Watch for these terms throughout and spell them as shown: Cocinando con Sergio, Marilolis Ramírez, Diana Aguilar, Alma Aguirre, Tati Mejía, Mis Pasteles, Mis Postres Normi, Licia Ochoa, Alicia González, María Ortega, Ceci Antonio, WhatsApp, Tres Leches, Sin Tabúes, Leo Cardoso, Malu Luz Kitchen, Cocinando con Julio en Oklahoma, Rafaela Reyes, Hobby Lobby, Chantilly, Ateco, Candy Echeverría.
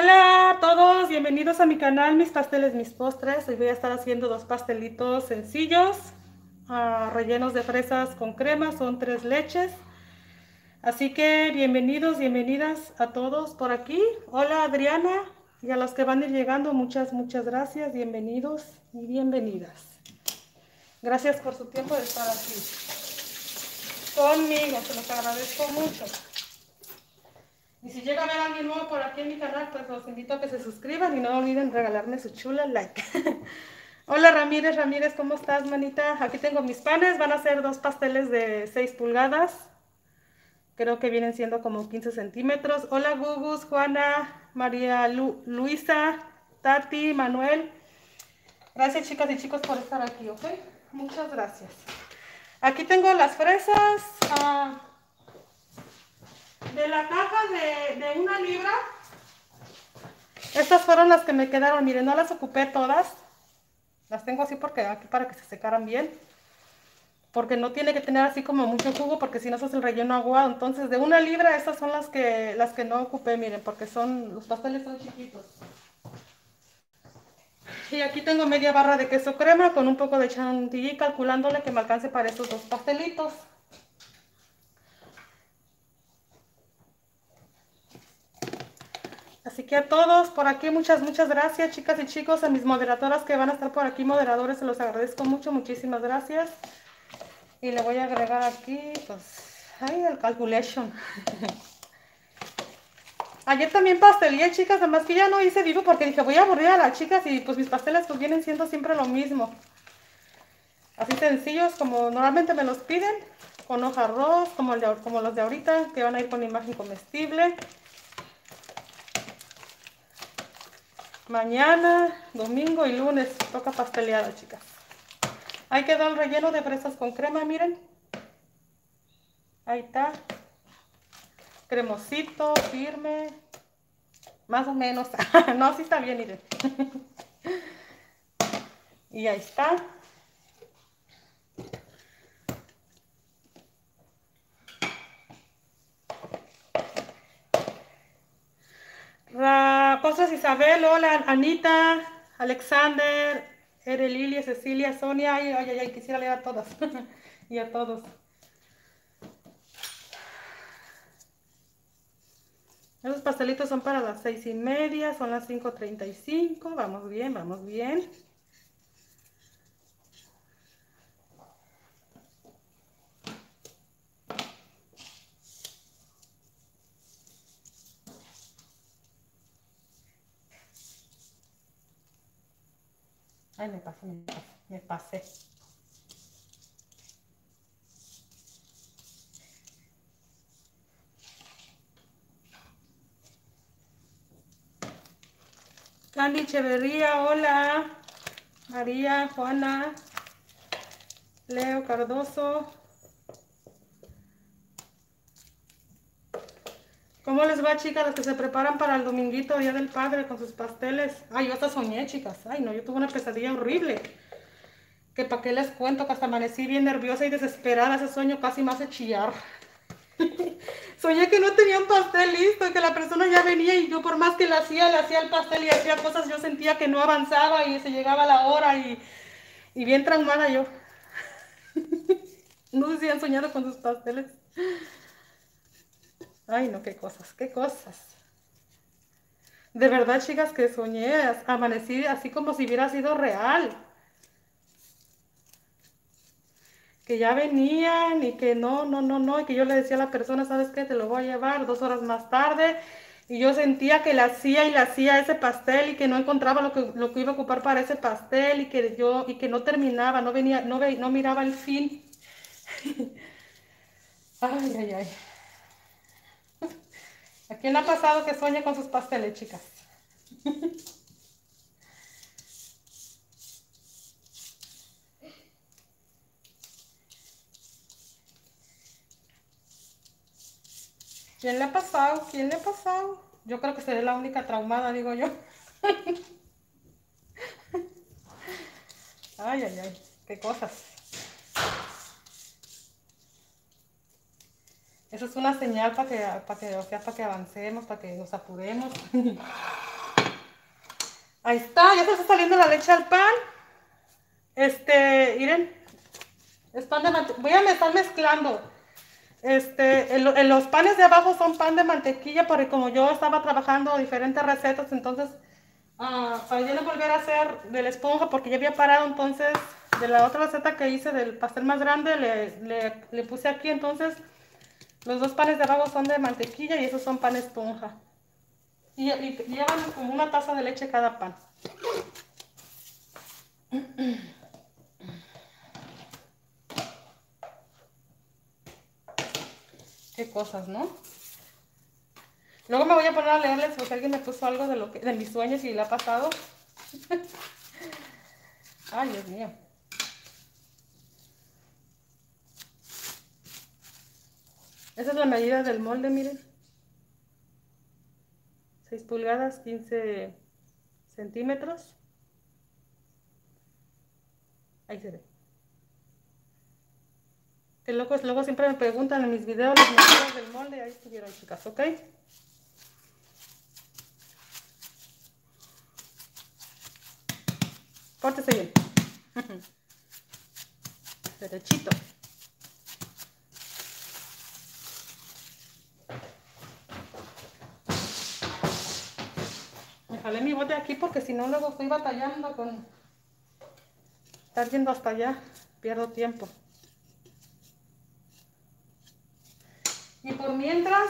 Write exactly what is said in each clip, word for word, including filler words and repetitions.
Hola a todos, bienvenidos a mi canal Mis Pasteles, Mis Postres. Hoy voy a estar haciendo dos pastelitos sencillos, uh, rellenos de fresas con crema, son tres leches. Así que bienvenidos, bienvenidas a todos por aquí. Hola Adriana, y a los que van a ir llegando, muchas, muchas gracias, bienvenidos y bienvenidas. Gracias por su tiempo de estar aquí conmigo, se los agradezco mucho. Y si llega a ver a alguien nuevo por aquí en mi canal, pues los invito a que se suscriban y no olviden regalarme su chula like. Hola Ramírez, Ramírez, ¿cómo estás, manita? Aquí tengo mis panes, van a ser dos pasteles de seis pulgadas. Creo que vienen siendo como quince centímetros. Hola Gugus, Juana, María Lu, Luisa, Tati, Manuel. Gracias chicas y chicos por estar aquí, ¿ok? Muchas gracias. Aquí tengo las fresas. Uh, De la caja de, de una libra, estas fueron las que me quedaron. Miren, no las ocupé todas. Las tengo así porque aquí para que se secaran bien. Porque no tiene que tener así como mucho jugo, porque si no se hace el relleno aguado. Entonces, de una libra, estas son las que, las que no ocupé, miren, porque son, los pasteles son chiquitos. Y aquí tengo media barra de queso crema con un poco de chantilly, calculándole que me alcance para estos dos pastelitos. Así que a todos por aquí, muchas, muchas gracias, chicas y chicos. A mis moderadoras que van a estar por aquí, moderadores, se los agradezco mucho, muchísimas gracias. Y le voy a agregar aquí, pues, ay, el calculation. Ayer también pastelé, chicas, además que ya no hice vivo porque dije, voy a aburrir a las chicas y pues mis pasteles pues vienen siendo siempre lo mismo. Así sencillos, como normalmente me los piden, con hoja arroz, como, el de, como los de ahorita, que van a ir con imagen comestible. Mañana, domingo y lunes toca pasteleada, chicas. Ahí quedó el relleno de fresas con crema, miren. Ahí está. Cremosito, firme. Más o menos. No, sí está bien, miren. Y ahí está. Postres Isabel, hola Anita, Alexander, Ere Lilia, Cecilia, Sonia, ay, ay, ay, quisiera leer a todas y a todos. Esos pastelitos son para las seis y media, son las cinco treinta y cinco, vamos bien, vamos bien. Ay, me pasé, me pasé, me pasé. Candy Echeverría, hola. María, Juana, Leo Cardoso. ¿Cómo les va, chicas, las que se preparan para el dominguito, Día del Padre, con sus pasteles? Ay, yo hasta soñé, chicas. Ay, no, yo tuve una pesadilla horrible. Que para qué les cuento, que hasta amanecí bien nerviosa y desesperada. Ese sueño casi me hace chillar. Soñé que no tenía un pastel listo, que la persona ya venía y yo por más que la hacía, le hacía el pastel y hacía cosas, yo sentía que no avanzaba y se llegaba la hora y, y bien traumada yo. No sé si han soñado con sus pasteles. Ay, no, qué cosas, qué cosas. De verdad, chicas, que soñé, amanecí así como si hubiera sido real. Que ya venían y que no, no, no, no, y que yo le decía a la persona, ¿sabes qué? Te lo voy a llevar dos horas más tarde. Y yo sentía que le hacía y le hacía ese pastel y que no encontraba lo que, lo que iba a ocupar para ese pastel y que yo, y que no terminaba, no venía, no, ve, no miraba el fin. Ay, ay, ay. ¿A quién ha pasado que sueñe con sus pasteles, chicas? ¿Quién le ha pasado? ¿Quién le ha pasado? Yo creo que seré la única traumada, digo yo. Ay, ay, ay, qué cosas. Eso es una señal para que, para que, o sea, para que avancemos, para que nos apuremos. Ahí está, ya se está saliendo la leche al pan. Este, miren, es pan de mantequilla. Voy a me estar mezclando. Este, el, el, los panes de abajo son pan de mantequilla, porque como yo estaba trabajando diferentes recetas, entonces uh, para yo no volver a hacer de la esponja, porque ya había parado, entonces de la otra receta que hice del pastel más grande, le, le, le puse aquí, entonces los dos panes de abajo son de mantequilla y esos son pan esponja. Y, y llevan como una taza de leche cada pan. Qué cosas, ¿no? Luego me voy a poner a leerles porque alguien me puso algo de, lo que, de mis sueños y le ha pasado. Ay, Dios mío. Esa es la medida del molde, miren. seis pulgadas, quince centímetros. Ahí se ve. Que locos, luego siempre me preguntan en mis videos las medidas del molde. Ahí estuvieron, chicas, ¿ok? Pórtese bien. Derechito. Me jalé mi bote aquí porque si no luego estoy batallando con... Estar yendo hasta allá, pierdo tiempo. Y por mientras,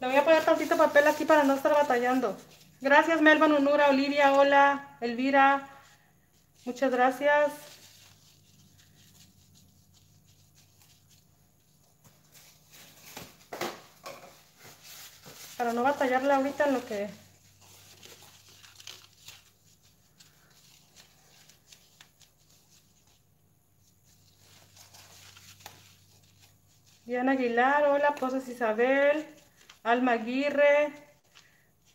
le voy a poner tantito papel aquí para no estar batallando. Gracias Melba, Nunura, Olivia, hola, Elvira, muchas gracias. Para no batallarla ahorita en lo que... Diana Aguilar, hola, Pozas Isabel, Alma Aguirre,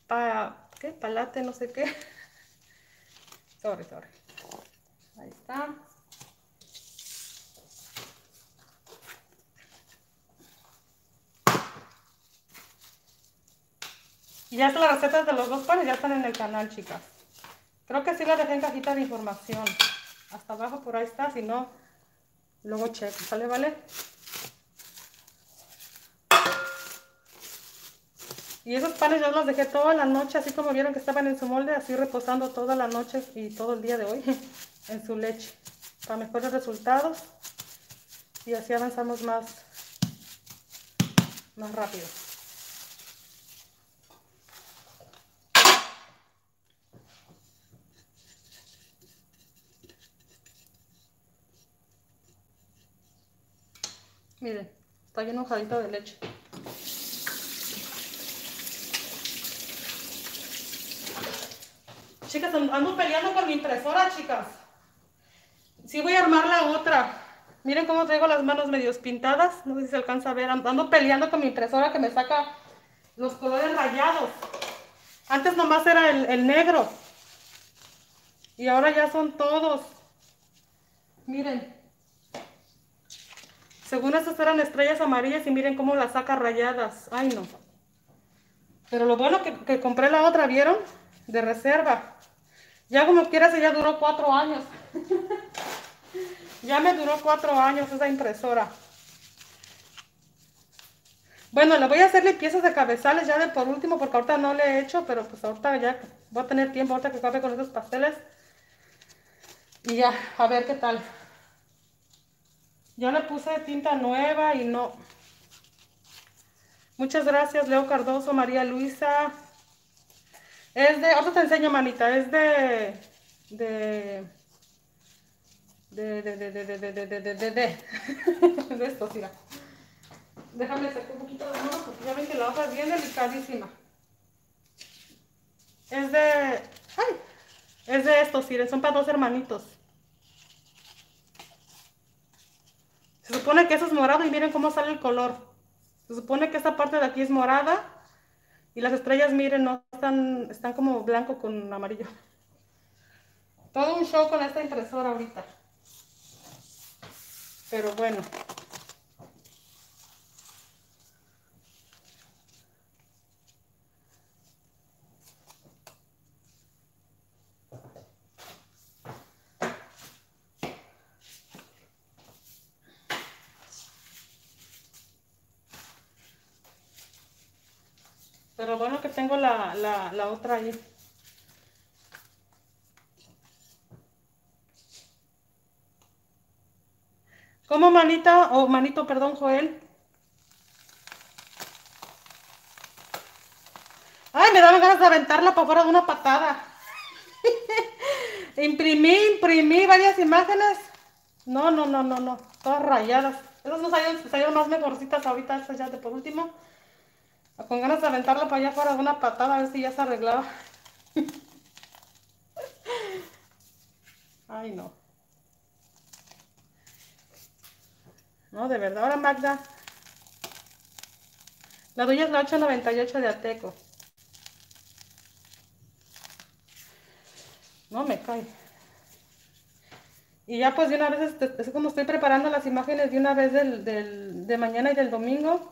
pa, ¿qué? Palate, no sé qué. Sorry, sorry. Ahí está. Y ya las recetas de los dos panes ya están en el canal, chicas. Creo que sí las dejé en cajita de información. Hasta abajo por ahí está, si no, luego checo, ¿sale? ¿Vale? Y esos panes yo los dejé toda la noche, así como vieron que estaban en su molde, así reposando toda la noche y todo el día de hoy en su leche, para mejores resultados y así avanzamos más, más rápido. Miren, está bien mojadito de leche. Chicas, ando peleando con mi impresora, chicas. Sí voy a armar la otra. Miren cómo traigo las manos medio pintadas. No sé si se alcanza a ver. Ando peleando con mi impresora que me saca los colores rayados. Antes nomás era el, el negro. Y ahora ya son todos. Miren. Según estas eran estrellas amarillas y miren cómo las saca rayadas. Ay, no. Pero lo bueno que, que compré la otra, ¿vieron? De reserva. Ya como quieras, ella duró cuatro años. Ya me duró cuatro años esa impresora. Bueno, le voy a hacer limpiezas de cabezales ya de por último, porque ahorita no le he hecho, pero pues ahorita ya voy a tener tiempo, ahorita que acabe con estos pasteles. Y ya, a ver qué tal. Yo le puse tinta nueva y no. Muchas gracias, Leo Cardoso, María Luisa. Es de, ahorita te enseño, manita, es de, de, de, de, de, de, de, de, de, de, de, de, de esto, mira. Déjame sacar un poquito de mano porque ya ven que la hoja es bien delicadísima. Es de, ay, es de estos, miren, son para dos hermanitos. Se supone que eso es morado y miren cómo sale el color. Se supone que esta parte de aquí es morada. Y las estrellas, miren, no están, están como blanco con amarillo. Todo un show con esta impresora ahorita. Pero bueno. Pero bueno que tengo la, la, la otra ahí. ¿Cómo manita, o oh, manito, perdón, Joel? Ay, me daban ganas de aventarla para fuera de una patada. Imprimí, imprimí varias imágenes. No, no, no, no, no. Todas rayadas. Esas no salieron, salieron más mejorcitas ahorita, esas ya de por último. Con ganas de aventarla para allá fuera de una patada, a ver si ya se arreglaba. Ay, no. No, de verdad. Ahora, Magda. La duya es la ocho noventa y ocho de Ateco. No me cae. Y ya pues de una vez, este, es como estoy preparando las imágenes de una vez del, del, de mañana y del domingo,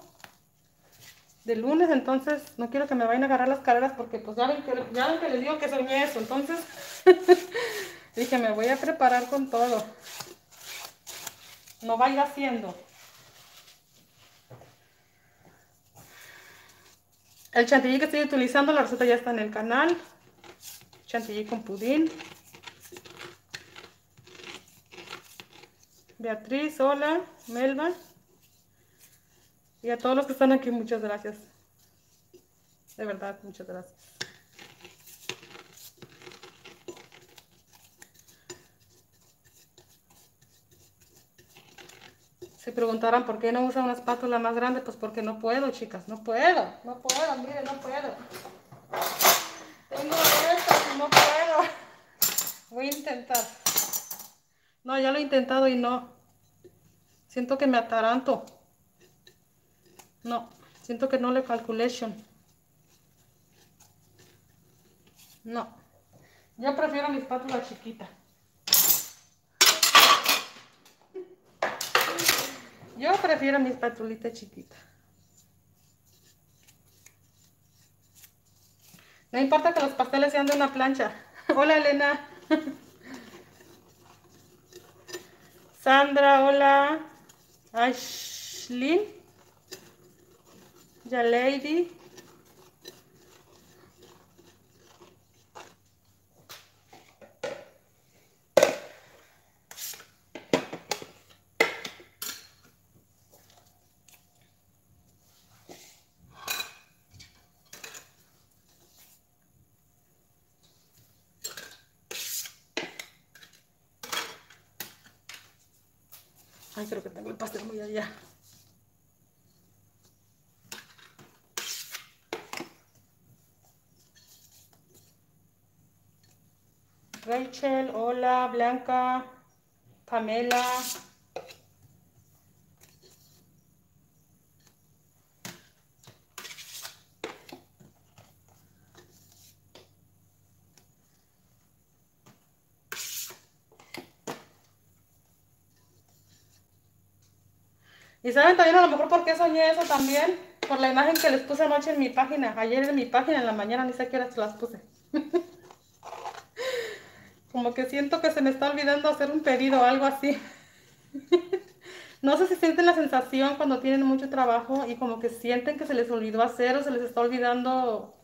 del lunes, entonces no quiero que me vayan a agarrar las carreras porque pues ya ven que, ya ven que les digo que soñé eso, entonces dije me voy a preparar con todo. No vaya haciendo. El chantilly que estoy utilizando, la receta ya está en el canal. Chantilly con pudín. Beatriz, hola, Melba. Y a todos los que están aquí, muchas gracias. De verdad, muchas gracias. Si preguntaran por qué no usa una espátula más grande, pues porque no puedo, chicas. No puedo, no puedo, miren, no puedo. Tengo esto, no puedo. Voy a intentar. No, ya lo he intentado y no. Siento que me ataranto. No, siento que no le calculation. No. Yo prefiero mi espátula chiquita. Yo prefiero mi espatulita chiquita. No importa que los pasteles sean de una plancha. Hola, Elena. Sandra, hola. Ashlyn. Ya Lady. Ay, creo que tengo el pastel muy allá. Rachel, hola, Blanca, Pamela. Y saben también a lo mejor por qué soñé eso también, por la imagen que les puse anoche en mi página, ayer en mi página, en la mañana, ni sé qué horas las puse. Como que siento que se me está olvidando hacer un pedido o algo así. No sé si sienten la sensación cuando tienen mucho trabajo y como que sienten que se les olvidó hacer o se les está olvidando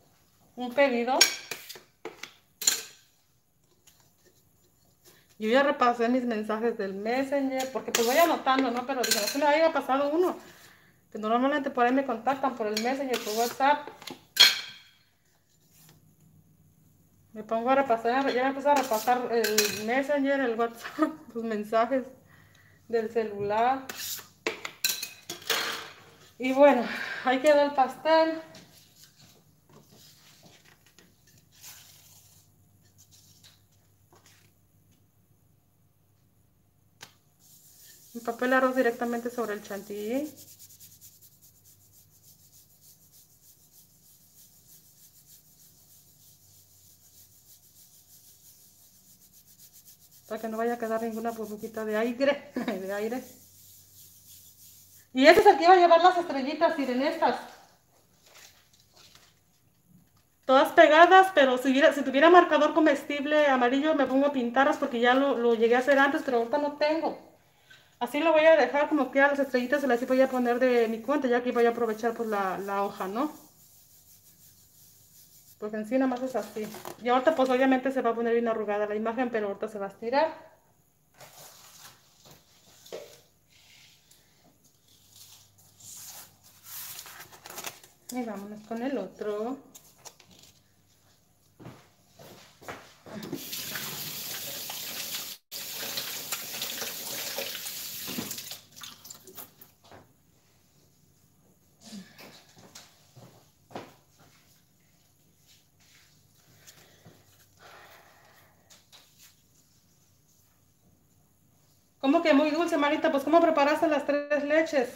un pedido. Yo ya repasé mis mensajes del Messenger, porque pues voy anotando, ¿no? Pero dije, no se me había pasado uno. Que normalmente por ahí me contactan por el Messenger, por WhatsApp. Me pongo a repasar, ya empecé a repasar el Messenger, el WhatsApp, los mensajes del celular. Y bueno, ahí quedó el pastel. Empapé el arroz directamente sobre el chantilly. Para que no vaya a quedar ninguna burbujita de aire. De aire. Y este es el que iba a llevar las estrellitas, miren estas. Todas pegadas, pero si, hubiera, si tuviera marcador comestible amarillo me pongo a pintarlas porque ya lo, lo llegué a hacer antes, pero ahorita no tengo. Así lo voy a dejar como que a las estrellitas se las voy a poner de mi cuenta, ya que voy a aprovechar por la, la hoja, ¿no? porque en sí nada más es así. Y ahorita pues obviamente se va a poner bien arrugada la imagen, pero ahorita se va a estirar. Y vámonos con el otro. ¿Cómo que muy dulce, Marita? Pues ¿cómo preparaste las tres leches?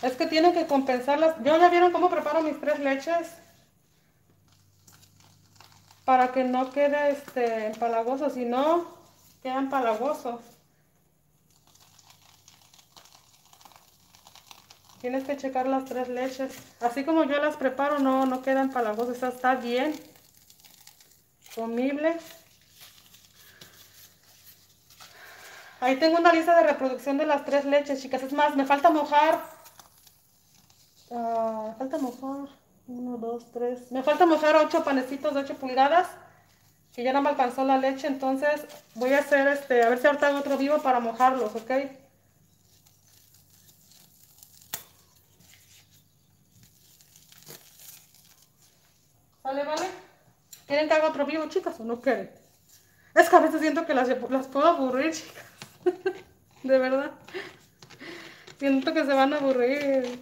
Es que tienen que compensarlas. ¿Ya, ya vieron cómo preparo mis tres leches? Para que no quede este, empalagoso, si no, queda empalagoso. Tienes que checar las tres leches. Así como yo las preparo, no, no queda empalagoso. O sea, está bien. Comible. Ahí tengo una lista de reproducción de las tres leches, chicas. Es más, me falta mojar. Uh, me falta mojar. Uno, dos, tres. Me falta mojar ocho panecitos de ocho pulgadas. Que ya no me alcanzó la leche. Entonces voy a hacer este. A ver si ahorita hago otro vivo para mojarlos, ¿ok? ¿Vale, vale? ¿Quieren que haga otro vivo, chicas, o no quieren? Es que a veces siento que las, las puedo aburrir, chicas. De verdad siento que se van a aburrir.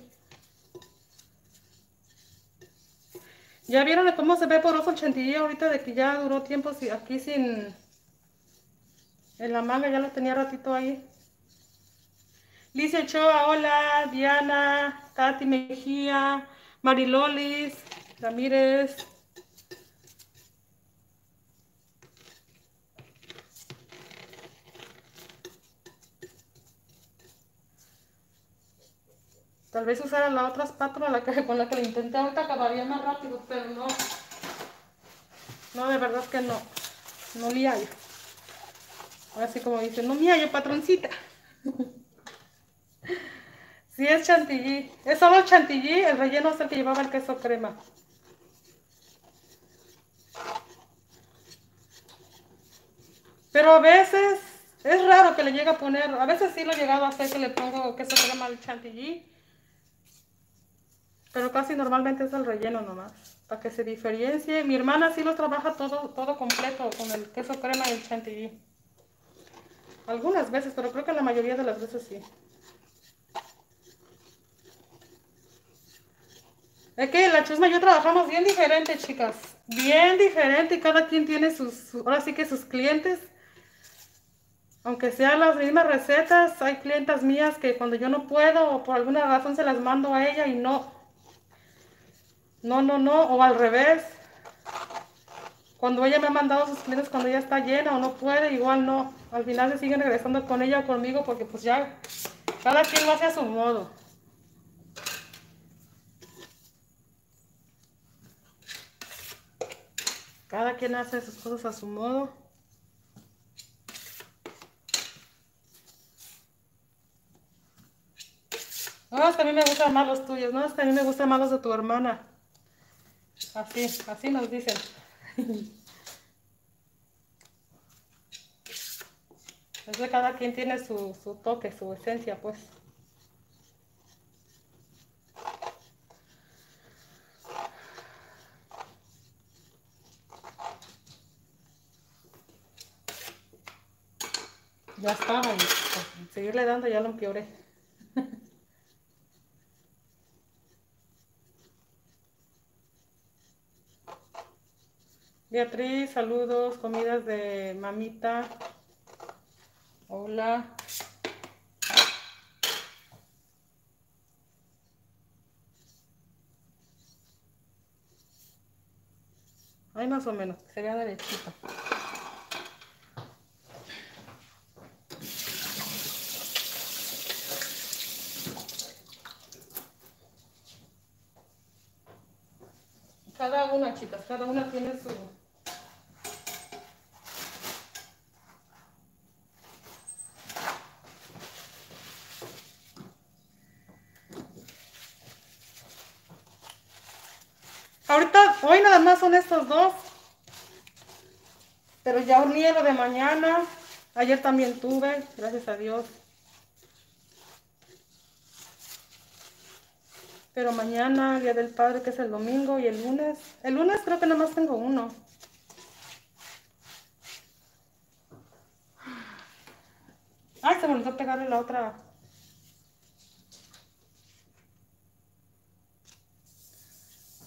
Ya vieron cómo se ve poroso el chantilly ahorita, de que ya duró tiempo aquí sin en la manga, ya lo tenía ratito ahí. Licia Ochoa, hola. Diana, Tati Mejía, Marilolis Ramírez. Tal vez usara la otra espátula la que, con la que lo intenté ahorita, acabaría más rápido, pero no. No, de verdad que no. No me hallo. Así como dicen, no me hallo, patroncita. Sí, es chantilly. Es solo el chantilly, el relleno es el que llevaba el queso crema. Pero a veces, es raro que le llegue a poner, a veces sí lo he llegado a hacer que le pongo queso crema al chantilly. Pero casi normalmente es el relleno nomás, para que se diferencie. Mi hermana sí lo trabaja todo, todo completo con el queso crema y el chantilly. Algunas veces, pero creo que la mayoría de las veces sí. Es que la Chusma y yo trabajamos bien diferente, chicas. Bien diferente, y cada quien tiene sus, ahora sí que sus clientes. Aunque sean las mismas recetas, hay clientas mías que cuando yo no puedo o por alguna razón se las mando a ella y no... No, no, no, o al revés. Cuando ella me ha mandado sus clientes, cuando ella está llena o no puede, igual no. Al final se siguen regresando con ella o conmigo, porque pues ya cada quien lo hace a su modo. Cada quien hace sus cosas a su modo. No, es que a mí me gustan más los tuyos, no, es que a mí me gustan más los de tu hermana. Así, así nos dicen. Es que cada quien tiene su, su toque, su esencia, pues. Ya estaba, seguirle dando ya lo empeoré. Beatriz, saludos, comidas de mamita. Hola. Hay más o menos, sería derechito. Cada una, chicas, cada una tiene su... Ahorita Hoy nada más son estos dos. Pero ya horneé lo de mañana. Ayer también tuve, gracias a Dios. Pero mañana, el Día del Padre, que es el domingo, y el lunes. El lunes creo que nada más tengo uno. Ay, se me olvidó pegarle la otra.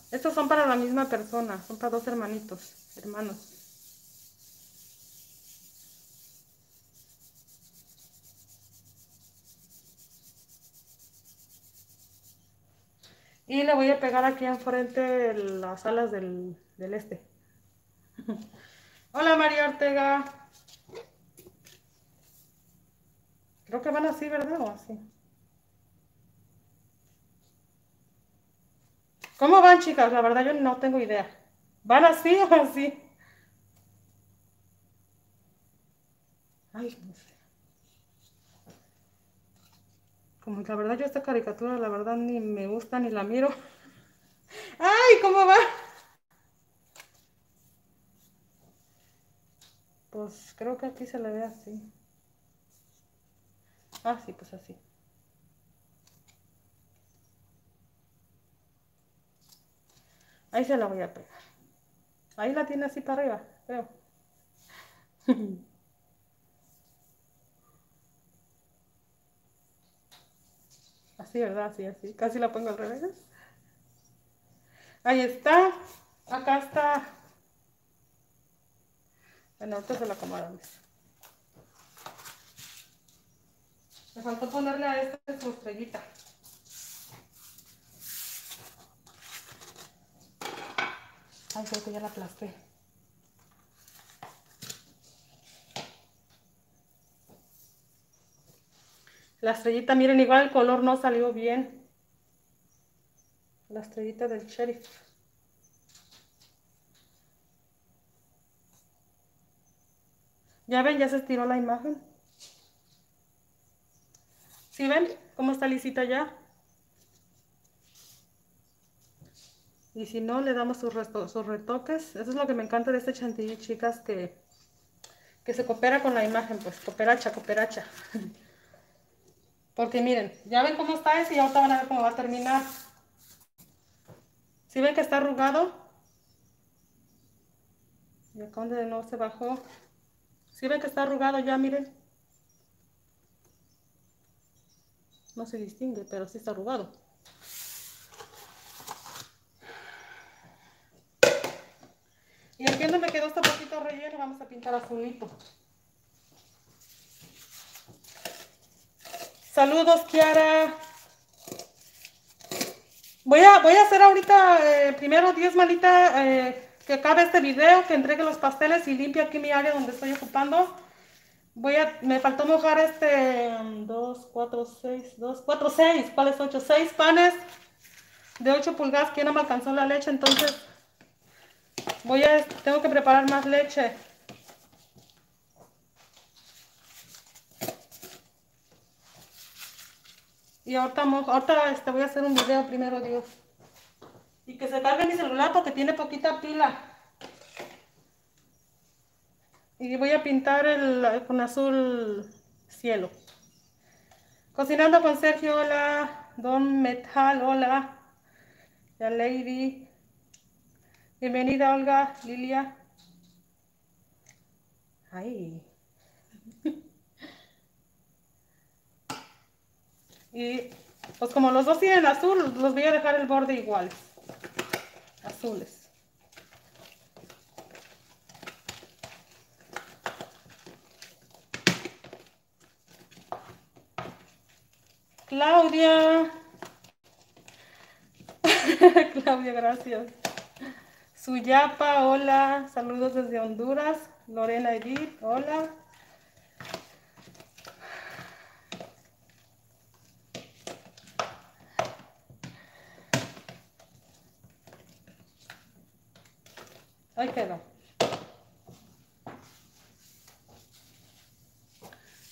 Estos son para la misma persona, son para dos hermanitos, hermanos. Y le voy a pegar aquí enfrente las alas del, del este. Hola María Ortega. Creo que van así, ¿verdad? O así. ¿Cómo van, chicas? La verdad yo no tengo idea. ¿Van así o así? Ay, no sé. Como la verdad yo esta caricatura, la verdad ni me gusta ni la miro. ¡Ay! ¿Cómo va? Pues creo que aquí se le ve así. Ah, sí, pues así. Ahí se la voy a pegar. Ahí la tiene así para arriba, creo. Así, ¿verdad? Así, así. Casi la pongo al revés. Ahí está. Acá está. Bueno, ahorita se la acomodamos. Me faltó ponerle a este su estrellita. Ay, creo que ya la aplasté. La estrellita, miren, igual el color no salió bien. La estrellita del sheriff. Ya ven, ya se estiró la imagen. ¿Sí ven cómo está lisita ya? Y si no, le damos sus, sus retoques. Eso es lo que me encanta de este chantilly, chicas, que, que se coopera con la imagen, pues, cooperacha, cooperacha. Porque miren, ya ven cómo está ese y ahorita van a ver cómo va a terminar. ¿Sí ven que está arrugado? Y acá donde no se bajó. ¿Sí ven que está arrugado ya, miren? No se distingue, pero sí está arrugado. Y aquí donde me quedó este poquito relleno, vamos a pintar azulito. Saludos, Kiara. Voy a, voy a hacer ahorita, eh, primero Dios, malita, eh, que acabe este video, que entregue los pasteles y limpie aquí mi área donde estoy ocupando. Voy a, me faltó mojar este dos, cuatro, seis, dos, cuatro, seis, ¿cuáles ocho? seis panes de ocho pulgadas, que no me alcanzó la leche, entonces voy a, tengo que preparar más leche. Y ahorita, mojo, ahorita este, voy a hacer un video primero, Dios. Y que se cargue mi celular porque tiene poquita pila. Y voy a pintar el, con azul cielo. Cocinando con Sergio, hola. Don Metal, hola. La Lady. Bienvenida, Olga, Lilia. Ay. Y pues como los dos tienen azul, los voy a dejar el borde igual. Azules. Claudia, Claudia, gracias. Suyapa, hola, saludos desde Honduras. Lorena Edith, hola. Ahí quedó.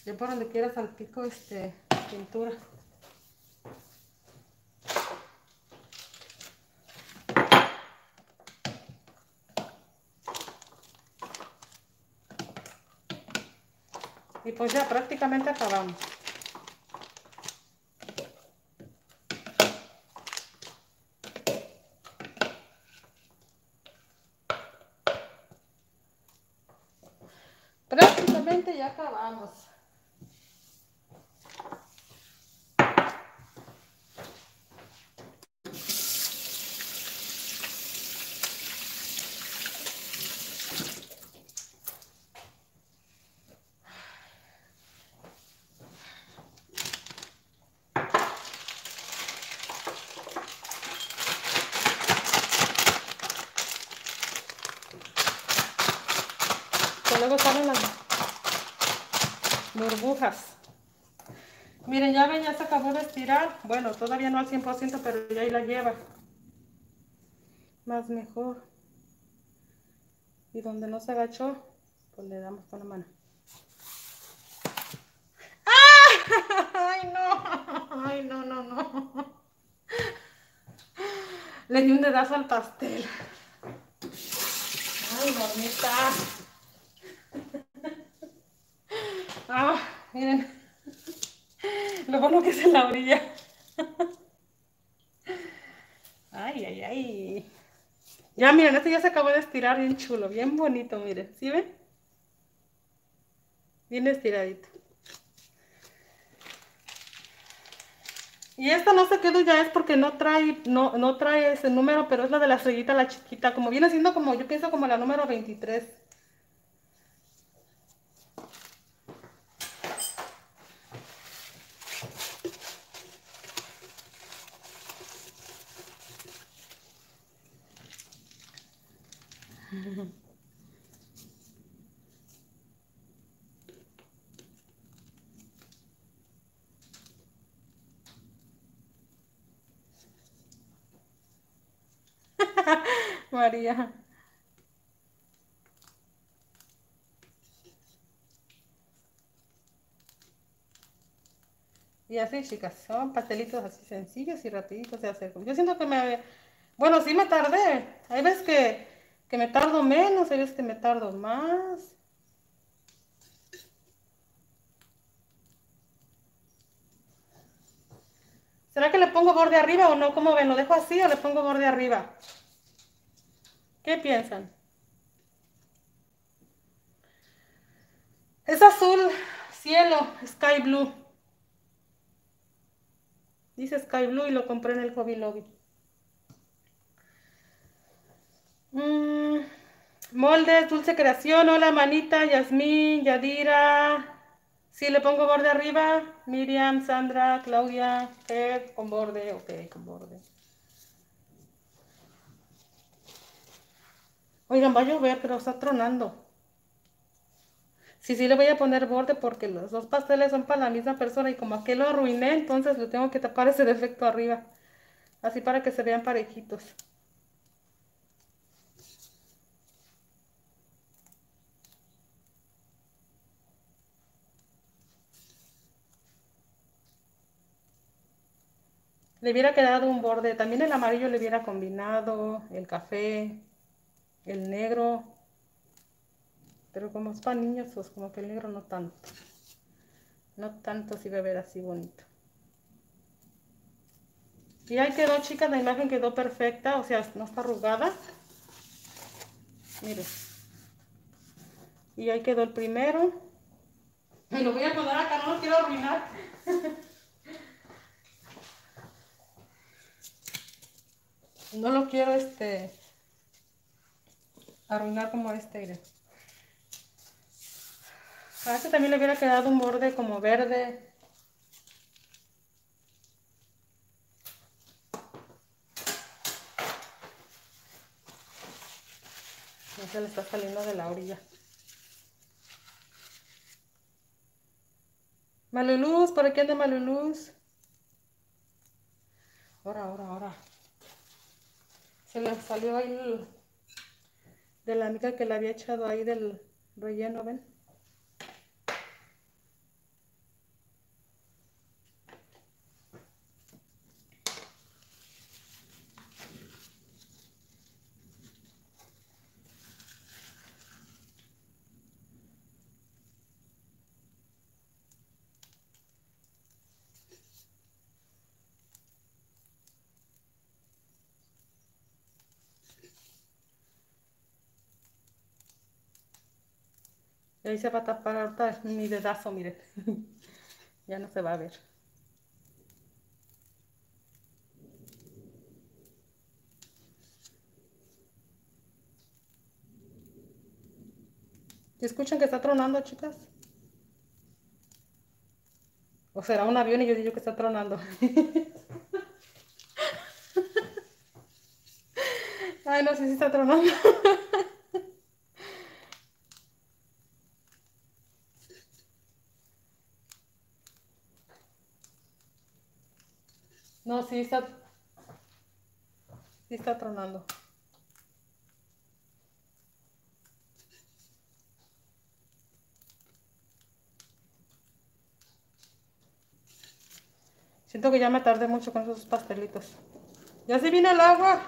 Yo por donde quiera salpico este pintura. Y pues ya prácticamente acabamos. Prácticamente ya acabamos. Luego salen las burbujas. Miren, ya ven, ya se acabó de estirar. Bueno, todavía no al cien por ciento, pero ya ahí la lleva. Más mejor. Y donde no se agachó, pues le damos con la mano. ¡Ah! ¡Ay, no! ¡Ay, no, no, no! Le di un dedazo al pastel. ¡Ay, mamita! Ah, miren, lo bueno que es en la orilla. Ay, ay, ay. Ya, miren, este ya se acabó de estirar bien chulo, bien bonito, miren. ¿Sí ven? Bien estiradito. Y esta no se quedó ya, es porque no trae, no, no trae ese número, pero es la de la estrellita, la chiquita. Como viene siendo como, yo pienso como la número veintitrés. María. Y así, chicas, son pastelitos así sencillos y rapiditos de hacer. Yo siento que me... Bueno, sí me tardé. Hay veces que... que me tardo menos, hay veces que me tardo más. ¿Será que le pongo borde arriba o no? ¿Cómo ven? ¿Lo dejo así o le pongo borde arriba? ¿Qué piensan? Es azul, cielo, sky blue. Dice sky blue y lo compré en el Hobby Lobby. Mm, moldes, dulce creación, hola manita, Yasmín, Yadira. Si sí, le pongo borde arriba. Miriam, Sandra, Claudia, Fer, con borde, ok, con borde. Oigan, va a llover, pero está tronando. Sí, sí le voy a poner borde porque los dos pasteles son para la misma persona y como aquel lo arruiné, entonces le tengo que tapar ese defecto arriba. Así para que se vean parejitos. Le hubiera quedado un borde, también el amarillo le hubiera combinado, el café, el negro. Pero como es para niños, pues como que el negro no tanto. No tanto si va a ver así bonito. Y ahí quedó, chicas, la imagen quedó perfecta, o sea, no está arrugada. Miren. Y ahí quedó el primero. Y lo voy a poner acá, no lo quiero arruinar. No lo quiero este arruinar como este. A este también le hubiera quedado un borde como verde. No se le está saliendo de la orilla. Malu Luz, ¿por aquí anda Malu Luz? Ahora, ahora, ahora. Se le salió ahí el, de la mica que le había echado ahí del relleno, ¿ven? Y ahí se va a tapar mi dedazo, miren. Ya no se va a ver. ¿Escuchan que está tronando, chicas? O será un avión y yo digo que está tronando. Ay, no sé si está tronando. No, sí está... Sí está tronando. Siento que ya me tardé mucho con esos pastelitos. Ya se viene el agua.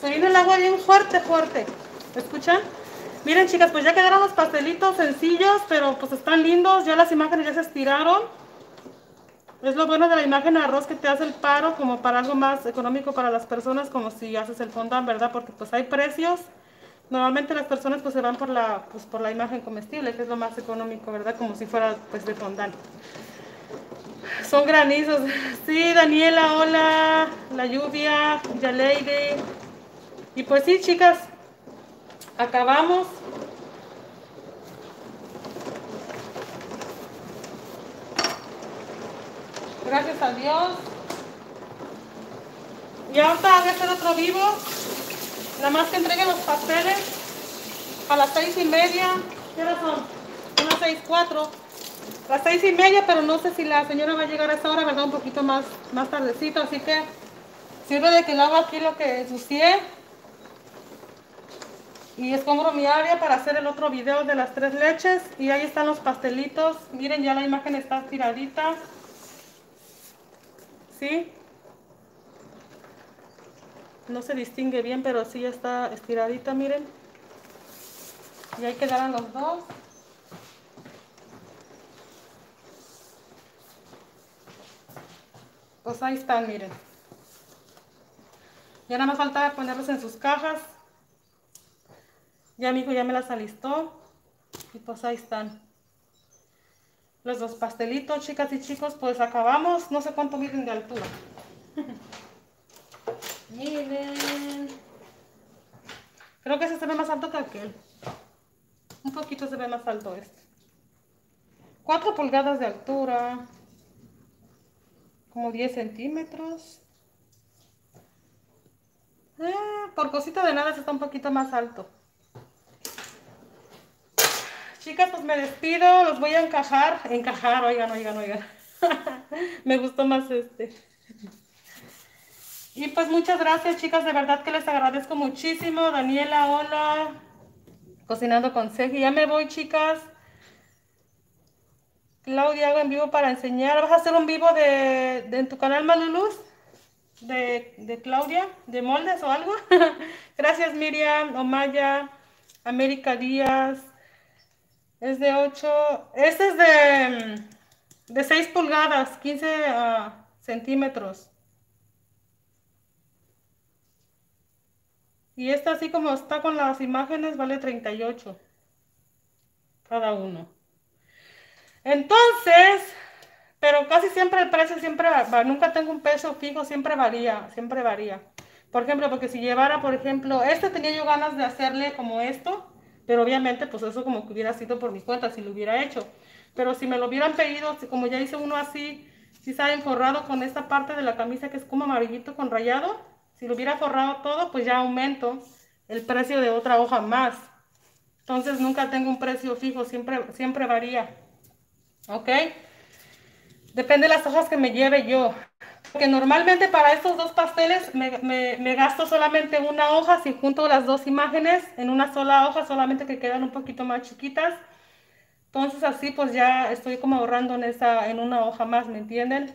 Se viene el agua bien fuerte, fuerte. ¿Escuchan? Miren, chicas, pues ya quedaron los pastelitos sencillos, pero pues están lindos. Ya las imágenes ya se estiraron. Es lo bueno de la imagen de arroz, que te hace el paro como para algo más económico para las personas, como si haces el fondant, ¿verdad? Porque pues hay precios. Normalmente las personas pues se van por la, pues, por la imagen comestible, que es lo más económico, ¿verdad? Como si fuera pues de fondant. Son granizos. Sí, Daniela, hola. La lluvia, Yaleide. Y pues sí, chicas, acabamos. Gracias a Dios. Y ahorita voy a hacer otro vivo. Nada más que entreguen los pasteles a las seis y media. ¿Qué hora son? Unas seis, cuatro. Las seis y media, pero no sé si la señora va a llegar a esa hora, ¿verdad? Un poquito más, más tardecito. Así que sirve de que lavo aquí lo que ensucié. Y escombro mi área para hacer el otro video de las tres leches. Y ahí están los pastelitos. Miren, ya la imagen está tiradita. ¿Sí? No se distingue bien, pero sí ya está estiradita, miren. Y ahí quedaron los dos. Pues ahí están, miren. Ya nada más falta ponerlos en sus cajas. Ya mi hijo ya me las alistó. Y pues ahí están. Los dos pastelitos, chicas y chicos, pues acabamos. No sé cuánto miden de altura. Miren, creo que ese se ve más alto que aquel. Un poquito se ve más alto este. cuatro pulgadas de altura. Como diez centímetros. Eh, por cosita de nada se está un poquito más alto. Chicas, pues me despido. Los voy a encajar. Encajar, oigan, oigan, oigan. Me gustó más este. Y pues muchas gracias, chicas, de verdad que les agradezco muchísimo. Daniela, hola. Cocinando con Sergio. Ya me voy, chicas. Claudia, hago en vivo para enseñar. ¿Vas a hacer un vivo de, de en tu canal, Malu Luz? De, de Claudia, de moldes o algo. Gracias, Miriam, Omaya, América Díaz. Es de ocho. Este es de, de seis pulgadas, quince uh, centímetros. Y esta, así como está con las imágenes, vale treinta y ocho cada uno. Entonces, pero casi siempre el precio siempre va, nunca tengo un peso fijo, siempre varía, siempre varía. Por ejemplo, porque si llevara, por ejemplo, este tenía yo ganas de hacerle como esto, pero obviamente pues eso como que hubiera sido por mi cuenta si lo hubiera hecho. Pero si me lo hubieran pedido, como ya hice uno así, si sale forrado con esta parte de la camisa que es como amarillito con rayado, si lo hubiera forrado todo, pues ya aumento el precio de otra hoja más. Entonces nunca tengo un precio fijo, siempre, siempre varía. ¿Ok? Depende de las hojas que me lleve yo. Porque normalmente para estos dos pasteles me, me, me gasto solamente una hoja, si junto las dos imágenes en una sola hoja, solamente que quedan un poquito más chiquitas. Entonces así pues ya estoy como ahorrando en, esa, en una hoja más, ¿me entienden?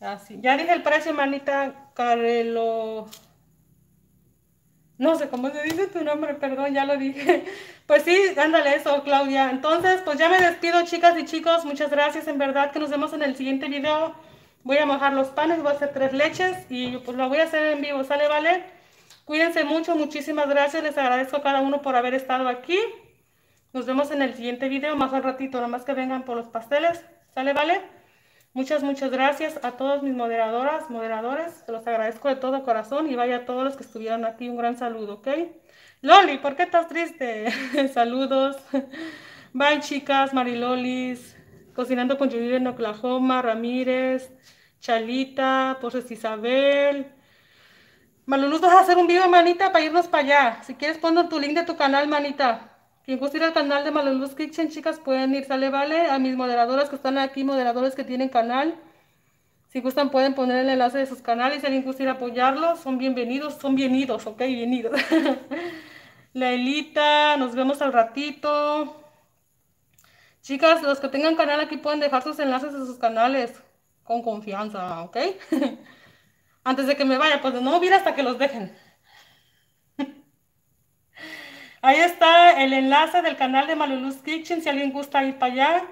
Así. Ya dije el precio, manita Carelo. No sé cómo se dice tu nombre, perdón, ya lo dije. Pues sí, ándale eso, Claudia. Entonces, pues ya me despido, chicas y chicos. Muchas gracias, en verdad, que nos vemos en el siguiente video. Voy a mojar los panes, voy a hacer tres leches y pues lo voy a hacer en vivo, ¿sale, vale? Cuídense mucho, muchísimas gracias, les agradezco a cada uno por haber estado aquí. Nos vemos en el siguiente video, más al ratito, nomás que vengan por los pasteles, ¿sale, vale? Muchas, muchas gracias a todos mis moderadoras, moderadores, se los agradezco de todo corazón y vaya a todos los que estuvieron aquí, un gran saludo, ¿ok? Loli, ¿por qué estás triste? Saludos. Bye, chicas. Marilolis, Cocinando con Julio en Oklahoma, Ramírez, Chalita, Poses Isabel. Malu Luz, vas a hacer un video, manita, para irnos para allá. Si quieres, ponnos tu link de tu canal, manita. Quien guste ir al canal de Malu Luz Kitchen, chicas, pueden ir, sale, vale. A mis moderadoras que están aquí, moderadores que tienen canal, si gustan pueden poner el enlace de sus canales. Si alguien gusta ir a apoyarlos, son bienvenidos, son bienvenidos, ok, bienvenidos. La Elita, nos vemos al ratito. Chicas, los que tengan canal aquí pueden dejar sus enlaces de sus canales con confianza, ok. Antes de que me vaya, pues no hubiera hasta que los dejen. Ahí está el enlace del canal de Malu Luz Kitchen, si alguien gusta ir para allá,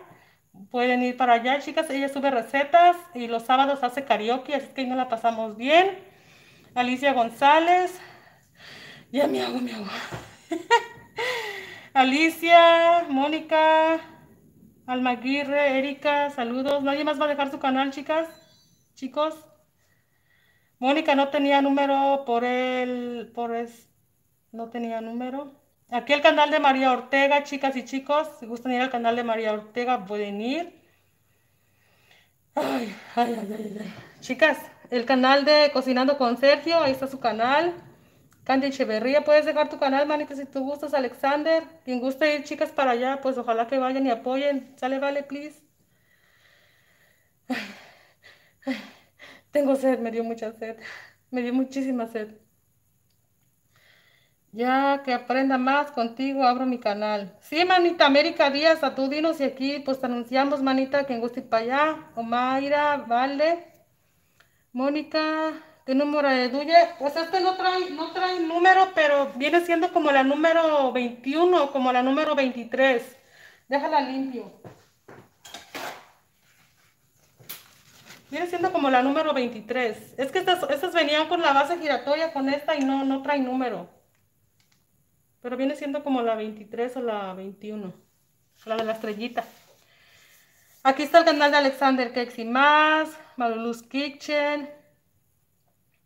pueden ir para allá, chicas. Ella sube recetas y los sábados hace karaoke, así que ahí nos la pasamos bien. Alicia González, ya me hago, me hago. Alicia, Mónica, Almaguirre, Erika, saludos. Nadie más va a dejar su canal, chicas, chicos. Mónica no tenía número por el, por es, no tenía número. Aquí el canal de María Ortega, chicas y chicos. Si gustan ir al canal de María Ortega, pueden ir. Ay, ay, ay, ay, ay. Chicas, el canal de Cocinando con Sergio, ahí está su canal. Candy Echeverría, puedes dejar tu canal, manita, si tú gustas, Alexander. Quien guste ir, chicas, para allá, pues ojalá que vayan y apoyen. Sale, vale, please. Ay, ay. Tengo sed, me dio mucha sed. Me dio muchísima sed. Ya que aprenda más contigo, abro mi canal. Sí, manita, América Díaz, a tú dinos y aquí pues te anunciamos, manita, quien guste ir para allá. Omaira, Valde, Mónica, ¿qué número de tuya? Pues este no trae, no trae número, pero viene siendo como la número veintiuno, como la número veintitrés. Déjala limpio. Viene siendo como la número veintitrés. Es que estas, estas venían con la base giratoria, con esta, y no, no trae número. Pero viene siendo como la veintitrés o la veintiuno. La de la estrellita. Aquí está el canal de Alexander Cakes y Más, Malu Luz Kitchen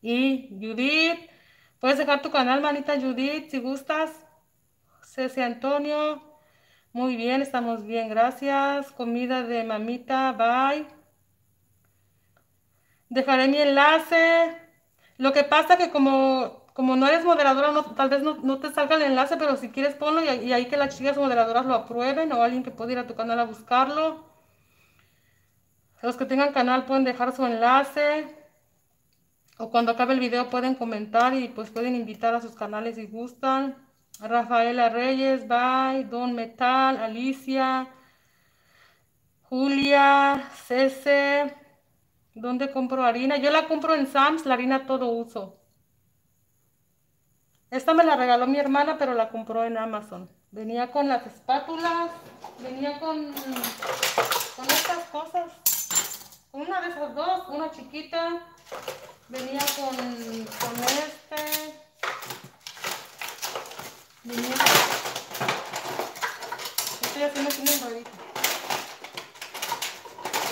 y Judith. Puedes dejar tu canal, manita, Judith, si gustas. Ceci Antonio. Muy bien, estamos bien, gracias. Comida de mamita, bye. Dejaré mi enlace. Lo que pasa que como... Como no eres moderadora, no, tal vez no, no te salga el enlace, pero si quieres ponlo y, y ahí que las chicas moderadoras lo aprueben o alguien que pueda ir a tu canal a buscarlo. Los que tengan canal pueden dejar su enlace o cuando acabe el video pueden comentar y pues pueden invitar a sus canales si gustan. Rafaela Reyes, bye. Don Metal, Alicia, Julia, Cese. ¿Dónde compro harina? Yo la compro en Sam's, la harina todo uso. Esta me la regaló mi hermana, pero la compró en Amazon. Venía con las espátulas, venía con, con estas cosas. Una de esas dos, una chiquita. Venía con, con este. Venía. Estoy haciendo aquí un ruedito.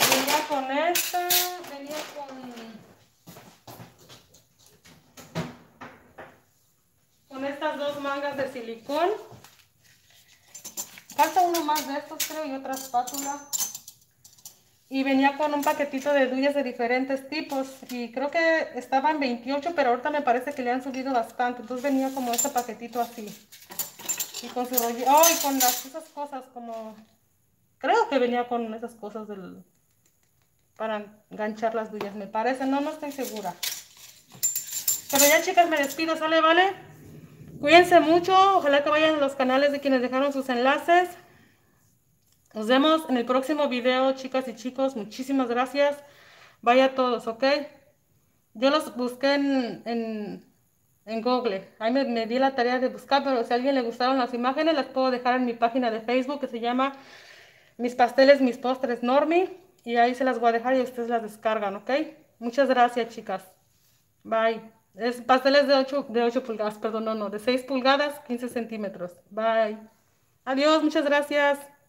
Venía con esta, venía con... estas dos mangas de silicón. Falta uno más de estos, creo, y otra espátula. Y venía con un paquetito de duyas de diferentes tipos y creo que estaban veintiocho, pero ahorita me parece que le han subido bastante. Entonces venía como este paquetito así y con su rollo, oh, y con las, esas cosas como, creo que venía con esas cosas del, para enganchar las duyas, me parece, no, no estoy segura. Pero ya, chicas, me despido, ¿sale, vale? Cuídense mucho, ojalá que vayan a los canales de quienes dejaron sus enlaces. Nos vemos en el próximo video, chicas y chicos. Muchísimas gracias. Vaya a todos, ¿ok? Yo los busqué en, en, en Google. Ahí me, me di la tarea de buscar, pero si a alguien le gustaron las imágenes, las puedo dejar en mi página de Facebook que se llama Mis Pasteles, Mis Postres Normi. y ahí se las voy a dejar y ustedes las descargan, ¿ok? Muchas gracias, chicas. Bye. Es pasteles de ocho, de ocho pulgadas, perdón, no, no, de seis pulgadas, quince centímetros. Bye. Adiós, muchas gracias.